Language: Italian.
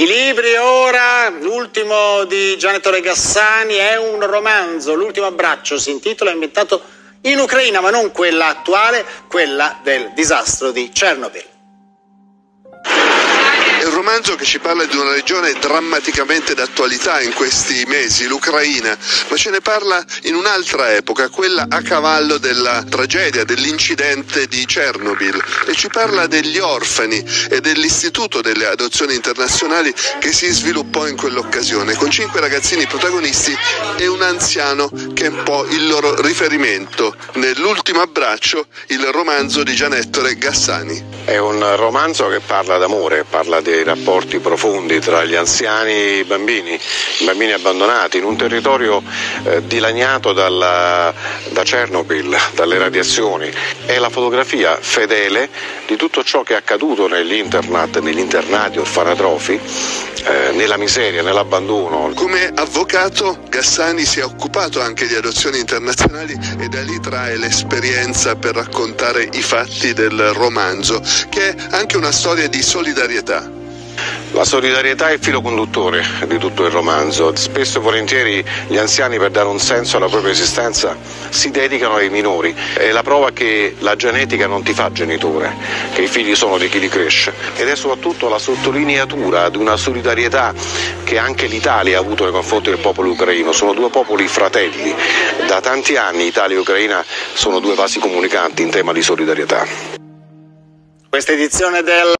I libri ora, l'ultimo di Gian Ettore Gassani è un romanzo, L'ultimo abbraccio si intitola, inventato in Ucraina, ma non quella attuale, quella del disastro di Chernobyl. È un romanzo che ci parla di una regione drammaticamente d'attualità in questi mesi, l'Ucraina, ma ce ne parla in un'altra epoca, quella a cavallo della tragedia, dell'incidente di Chernobyl, e ci parla degli orfani e dell'istituto delle adozioni internazionali che si sviluppò in quell'occasione, con 5 ragazzini protagonisti e un anziano che è un po' il loro riferimento. Nell'ultimo abbraccio, il romanzo di Gian Ettore Gassani. È un romanzo che parla d'amore, parla dei rapporti profondi tra gli anziani e i bambini abbandonati in un territorio dilaniato da Chernobyl, dalle radiazioni. È la fotografia fedele di tutto ciò che è accaduto negli internati orfanatrofi, nella miseria, nell'abbandono. Come avvocato Gassani si è occupato anche di adozioni internazionali e da lì trae l'esperienza per raccontare i fatti del romanzo, che è anche una storia di solidarietà. La solidarietà è il filo conduttore di tutto il romanzo. Spesso e volentieri gli anziani, per dare un senso alla propria esistenza, si dedicano ai minori. È la prova che la genetica non ti fa genitore, che i figli sono di chi li cresce. Ed è soprattutto la sottolineatura di una solidarietà che anche l'Italia ha avuto nei confronti del popolo ucraino. Sono due popoli fratelli. Da tanti anni Italia e Ucraina sono due vasi comunicanti in tema di solidarietà. Questa edizione del